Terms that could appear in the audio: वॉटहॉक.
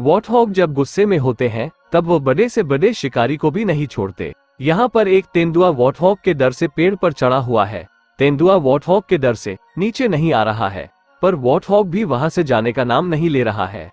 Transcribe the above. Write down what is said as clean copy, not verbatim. वॉटहॉक जब गुस्से में होते हैं तब वो बड़े से बड़े शिकारी को भी नहीं छोड़ते। यहाँ पर एक तेंदुआ वॉटहॉक के डर से पेड़ पर चढ़ा हुआ है। तेंदुआ वॉटहॉक के डर से नीचे नहीं आ रहा है, पर वॉटहॉक भी वहाँ से जाने का नाम नहीं ले रहा है।